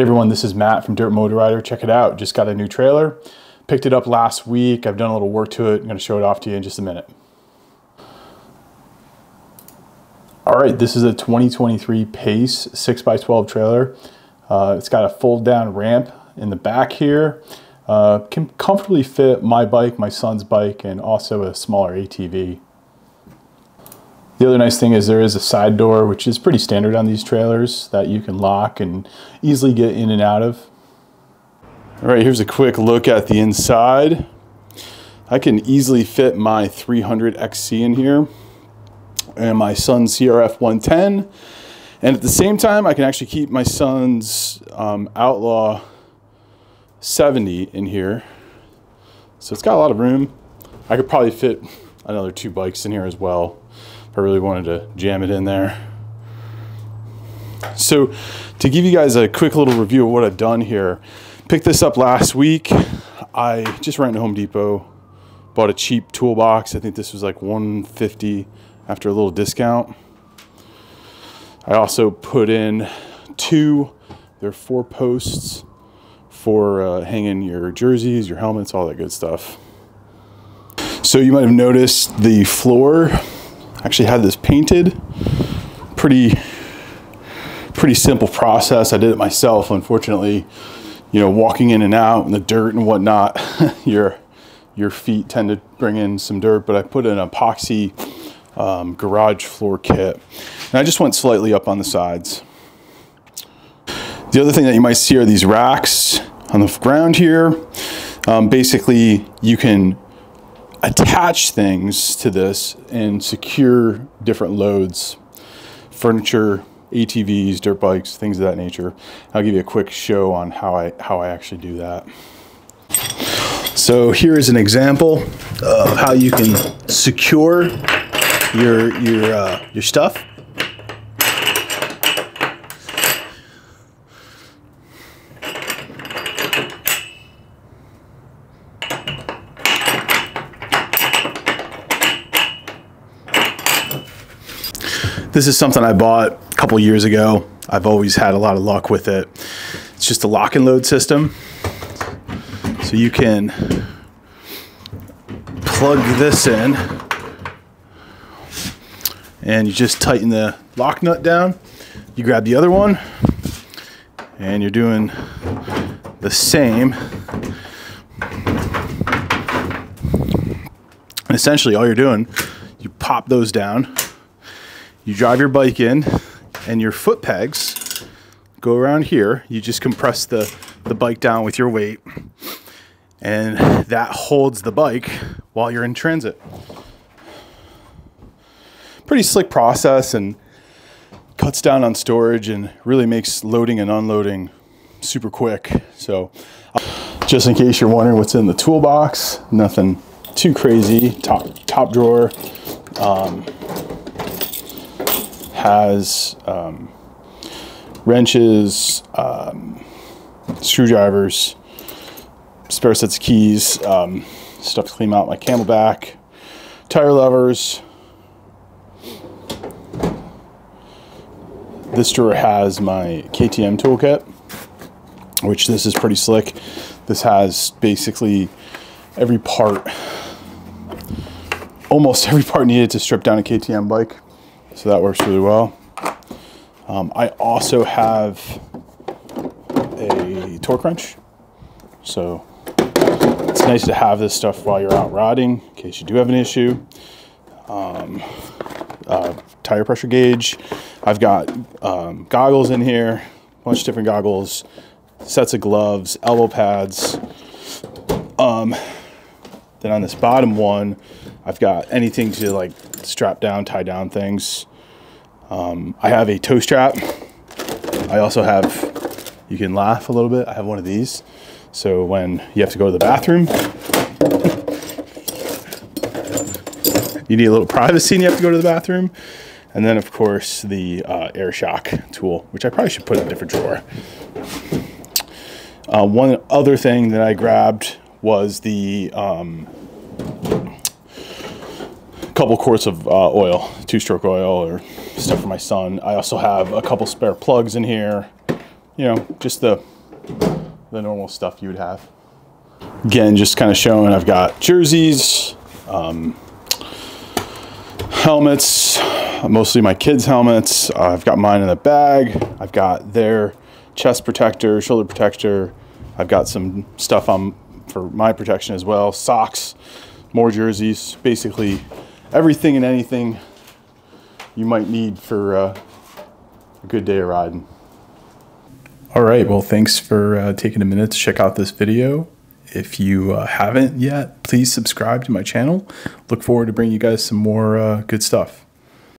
Hey everyone, this is Matt from Dirt Motor Rider. Check it out, just got a new trailer. Picked it up last week, I've done a little work to it. I'm gonna show it off to you in just a minute. All right, this is a 2023 Pace 6x12 trailer. It's got a fold down ramp in the back here. Can comfortably fit my bike, my son's bike, and also a smaller ATV. The other nice thing is there is a side door, which is pretty standard on these trailers, that you can lock and easily get in and out of. All right, here's a quick look at the inside. I can easily fit my 300 XC in here and my son's CRF 110. And at the same time, I can actually keep my son's Outlaw 70 in here. So it's got a lot of room. I could probably fit another two bikes in here as well. If I really wanted to jam it in there. So to give you guys a quick little review of what I've done here, picked this up last week. I just rented Home Depot, bought a cheap toolbox. I think this was like $150 after a little discount. I also put in they're 4 posts for hanging your jerseys, your helmets, all that good stuff. So you might have noticed the floor. Actually had this painted. Pretty simple process. I did it myself, unfortunately. You know, walking in and out in the dirt and whatnot, your feet tend to bring in some dirt, but I put an epoxy garage floor kit. And I just went slightly up on the sides. The other thing that you might see are these racks on the ground here. Basically, you can attach things to this and secure different loads, furniture, ATVs, dirt bikes, things of that nature. I'll give you a quick show on how I actually do that. So here is an example of how you can secure your stuff. This is something I bought a couple years ago. I've always had a lot of luck with it. It's just a lock and load system. So you can plug this in and you just tighten the lock nut down. You grab the other one and you're doing the same. And essentially all you're doing, you pop those down. You drive your bike in and your foot pegs go around here. You just compress the bike down with your weight and that holds the bike while you're in transit. Pretty slick process and cuts down on storage and really makes loading and unloading super quick. So just in case you're wondering what's in the toolbox, nothing too crazy. Top drawer. Has wrenches, screwdrivers, spare sets of keys, stuff to clean out my CamelBak, tire levers. This drawer has my KTM toolkit, which this is pretty slick. This has basically every part, almost every part needed to strip down a KTM bike. So that works really well. I also have a torque wrench. So it's nice to have this stuff while you're out riding in case you do have an issue. Tire pressure gauge. I've got goggles in here, a bunch of different goggles, sets of gloves, elbow pads. Then on this bottom one, I've got anything to like strap down, tie down things. I have a toe strap. I also have, you can laugh a little bit, I have one of these. So when you have to go to the bathroom, you need a little privacy and you have to go to the bathroom. And then of course the air shock tool, which I probably should put in a different drawer. One other thing that I grabbed was the couple quarts of oil, 2-stroke oil or stuff for my son. I also have a couple spare plugs in here, you know, just the normal stuff you would have. Again, just kind of showing, I've got jerseys, helmets, mostly my kids' helmets. I've got mine in the bag. I've got their chest protector, shoulder protector. I've got some stuff on for my protection as well. Socks, more jerseys, basically everything and anything you might need for a good day of riding. All right, well, thanks for taking a minute to check out this video. If you haven't yet, please subscribe to my channel. Look forward to bringing you guys some more good stuff.